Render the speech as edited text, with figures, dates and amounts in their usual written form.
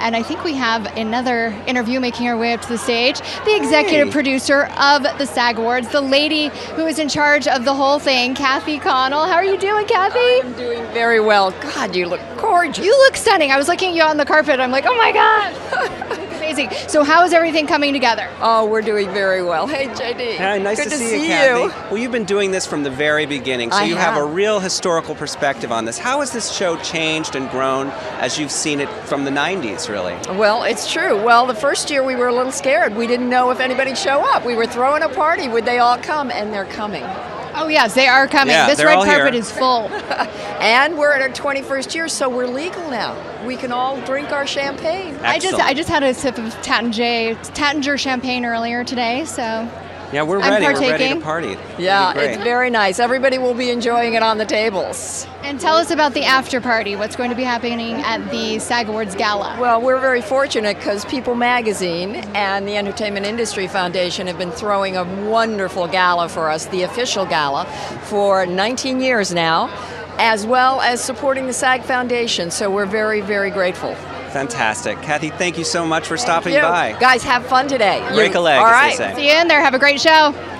And I think we have another interview making her way up to the stage. The executive producer of the SAG Awards, the lady who is in charge of the whole thing, Kathy Connell. How are you doing, Kathy? I'm doing very well. God, you look gorgeous. You look stunning. I was looking at you on the carpet. I'm like, oh my God. Amazing. So how is everything coming together? Oh, we're doing very well. Hey, JD. Hi, nice Good to see you, Kathy. Well, you've been doing this from the very beginning, so you have a real historical perspective on this. How has this show changed and grown as you've seen it from the 90s, really? Well, it's true. Well, the first year we were a little scared. We didn't know if anybody'd show up. We were throwing a party. Would they all come? And they're coming. Oh, yes, they are coming. Yeah, this red carpet is full. And we're at our 21st year, so we're legal now. We can all drink our champagne. Excellent. I just had a sip of Tattinger champagne earlier today, so yeah, we're ready. I'm partaking. We're ready to party. Yeah, it's very nice. Everybody will be enjoying it on the tables. And tell us about the after party. What's going to be happening at the SAG Awards Gala? Well, we're very fortunate because People Magazine and the Entertainment Industry Foundation have been throwing a wonderful gala for us, the official gala, for 19 years now, as well as supporting the SAG Foundation. So we're very, very grateful. Fantastic. Kathy, thank you so much for stopping by. Guys, have fun today. Break a leg, as they say. See you in there. Have a great show.